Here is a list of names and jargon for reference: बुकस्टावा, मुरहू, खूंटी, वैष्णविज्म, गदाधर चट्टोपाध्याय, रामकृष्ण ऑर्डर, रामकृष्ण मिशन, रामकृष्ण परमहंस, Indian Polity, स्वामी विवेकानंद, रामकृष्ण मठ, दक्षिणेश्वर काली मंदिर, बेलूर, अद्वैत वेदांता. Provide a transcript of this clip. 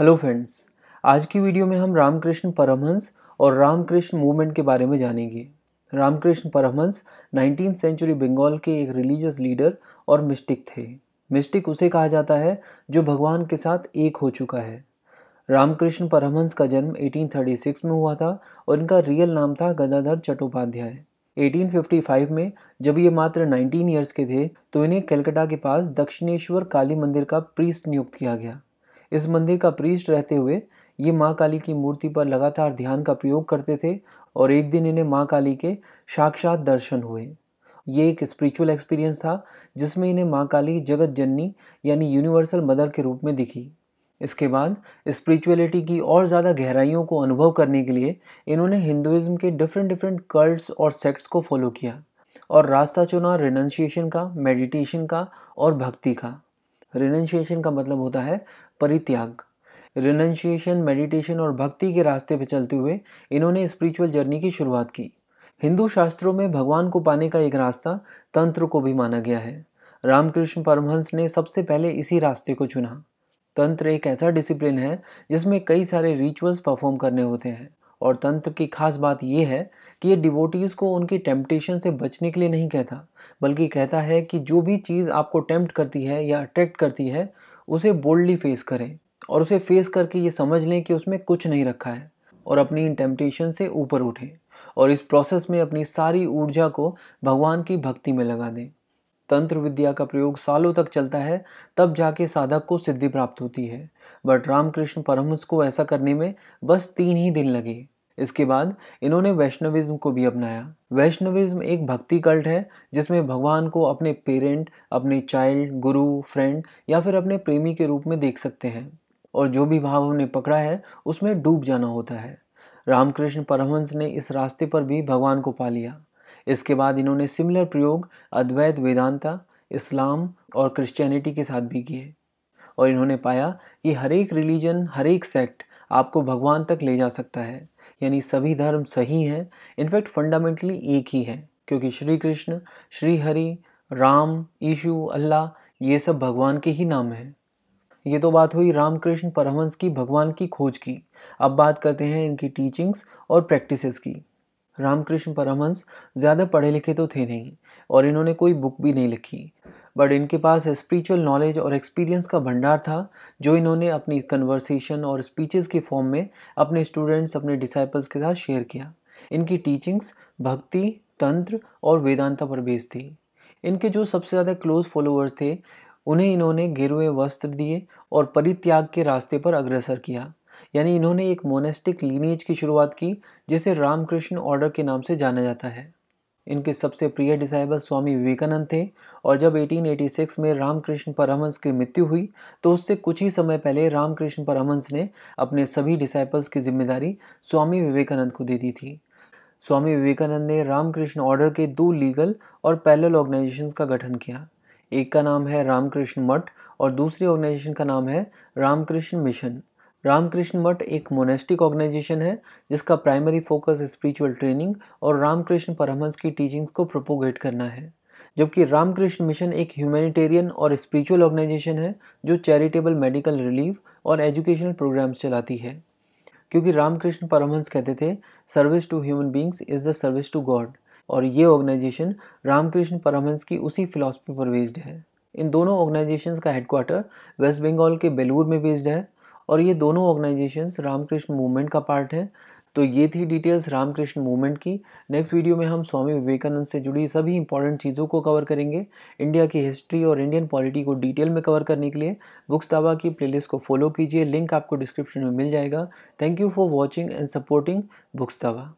Hello friends, आज की video में हम रामकृष्ण परमहंस और रामकृष्ण मूवमेंट के बारे में जानेंगे। रामकृष्ण परमहंस 19वीं सेंचुरी बंगाल के एक रिलीजियस लीडर और मिस्टिक थे। मिस्टिक उसे कहा जाता है जो भगवान के साथ एक हो चुका है। रामकृष्ण परमहंस का जन्म 1836 में हुआ था और इनका रियल नाम था गदाधर चट्टोपाध्याय। 1855 में जब ये मात्र 19 ईयर्स के थे तो इन्हें कलकत्ता के पास दक्षिणेश्वर काली मंदिर का प्रीस्ट नियुक्त किया गया। इस मंदिर का प्रीस्ट रहते हुए ये माँ काली की मूर्ति पर लगातार ध्यान का प्रयोग करते थे और एक दिन इन्हें माँ काली के साक्षात दर्शन हुए। ये एक स्पिरिचुअल एक्सपीरियंस था जिसमें इन्हें माँ काली जगत जननी यानी यूनिवर्सल मदर के रूप में दिखी। इसके बाद स्पिरिचुअलिटी की और ज़्यादा गहराइयों को अनुभव करने के लिए इन्होंने हिंदुइज्म के डिफरेंट कल्ट्स और सेक्ट्स को फॉलो किया और रास्ता चुना रिनंसिएशन का, मेडिटेशन का और भक्ति का। रिनंसिएशन का मतलब होता है परित्याग। रिनंसिएशन, मेडिटेशन और भक्ति के रास्ते पर चलते हुए इन्होंने स्पिरिचुअल जर्नी की शुरुआत की। हिंदू शास्त्रों में भगवान को पाने का एक रास्ता तंत्र को भी माना गया है। रामकृष्ण परमहंस ने सबसे पहले इसी रास्ते को चुना। तंत्र एक ऐसा डिसिप्लिन है जिसमें कई सारे रिचुअल्स परफॉर्म करने होते हैं और तंत्र की खास बात यह है कि ये डिवोटीज़ को उनकी टेम्पटेशन से बचने के लिए नहीं कहता, बल्कि कहता है कि जो भी चीज़ आपको टेम्प्ट करती है या अट्रैक्ट करती है उसे बोल्डली फेस करें और उसे फेस करके ये समझ लें कि उसमें कुछ नहीं रखा है और अपनी इन टेम्पटेशन से ऊपर उठें और इस प्रोसेस में अपनी सारी ऊर्जा को भगवान की भक्ति में लगा दें। तंत्र विद्या का प्रयोग सालों तक चलता है, तब जाके साधक को सिद्धि प्राप्त होती है, बट रामकृष्ण परमहंस को ऐसा करने में बस 3 ही दिन लगे। इसके बाद इन्होंने वैष्णविज्म को भी अपनाया। वैष्णविज्म एक भक्ति कल्ट है जिसमें भगवान को अपने पेरेंट, अपने चाइल्ड, गुरु, फ्रेंड या फिर अपने प्रेमी के रूप में देख सकते हैं और जो भी भाव हमने पकड़ा है उसमें डूब जाना होता है। रामकृष्ण परमहंस ने इस रास्ते पर भी भगवान को पा लिया। इसके बाद इन्होंने सिमिलर प्रयोग अद्वैत वेदांता, इस्लाम और क्रिश्चियनिटी के साथ भी किए और इन्होंने पाया कि हर एक रिलीजन, हर एक सेक्ट आपको भगवान तक ले जा सकता है, यानी सभी धर्म सही हैं। इनफैक्ट फंडामेंटली एक ही है क्योंकि श्री कृष्ण, श्री हरि, राम, ईशु, अल्लाह ये सब भगवान के ही नाम हैं। ये तो बात हुई रामकृष्ण परमहंस की भगवान की खोज की। अब बात करते हैं इनकी टीचिंग्स और प्रैक्टिसेस की। रामकृष्ण परमहंस ज़्यादा पढ़े लिखे तो थे नहीं और इन्होंने कोई बुक भी नहीं लिखी, बट इनके पास स्पिरिचुअल नॉलेज और एक्सपीरियंस का भंडार था जो इन्होंने अपनी कन्वर्सेशन और स्पीचेस के फॉर्म में अपने स्टूडेंट्स, अपने डिसाइपल्स के साथ शेयर किया। इनकी टीचिंग्स भक्ति, तंत्र और वेदांता पर बेस्ड थी। इनके जो सबसे ज़्यादा क्लोज फॉलोअर्स थे उन्हें इन्होंने गेरुए वस्त्र दिए और परित्याग के रास्ते पर अग्रसर किया, यानी इन्होंने एक मोनेस्टिक लीनेज की शुरुआत की जिसे रामकृष्ण ऑर्डर के नाम से जाना जाता है। इनके सबसे प्रिय डिसाइबल स्वामी विवेकानंद थे और जब 1886 में रामकृष्ण परमहंस की मृत्यु हुई तो उससे कुछ ही समय पहले रामकृष्ण परमहंस ने अपने सभी डिसाइपल्स की जिम्मेदारी स्वामी विवेकानंद को दे दी थी। स्वामी विवेकानंद ने रामकृष्ण ऑर्डर के 2 लीगल और पैरेलल ऑर्गेनाइजेशन का गठन किया। एक का नाम है रामकृष्ण मठ और दूसरी ऑर्गेनाइजेशन का नाम है रामकृष्ण मिशन। रामकृष्ण मठ एक मोनेस्टिक ऑर्गेनाइजेशन है जिसका प्राइमरी फोकस स्पिरिचुअल ट्रेनिंग और रामकृष्ण परमहंस की टीचिंग्स को प्रोपोगेट करना है, जबकि रामकृष्ण मिशन एक ह्यूमैनिटेरियन और स्पिरिचुअल ऑर्गेनाइजेशन है जो चैरिटेबल, मेडिकल रिलीफ और एजुकेशनल प्रोग्राम्स चलाती है। क्योंकि रामकृष्ण परमहंस कहते थे service to human beings is the service to God और ये ऑर्गेनाइजेशन रामकृष्ण परमहंस की उसी फिलॉसफी पर बेस्ड है। इन दोनों ऑर्गेनाइजेशंस का हेडक्वार्टर वेस्ट बंगाल के बेलूर में बेस्ड है और ये दोनों ऑर्गेनाइजेशंस रामकृष्ण मूवमेंट का पार्ट है। तो ये थी डिटेल्स रामकृष्ण मूवमेंट की। नेक्स्ट वीडियो में हम स्वामी विवेकानंद से जुड़ी सभी इंपॉर्टेंट चीज़ों को कवर करेंगे। इंडिया की हिस्ट्री और इंडियन पॉलिटी को डिटेल में कवर करने के लिए बुकस्टावा की प्लेलिस्ट को फॉलो कीजिए। लिंक आपको डिस्क्रिप्शन में मिल जाएगा। Thank you for watching and supporting बुकस्टावा।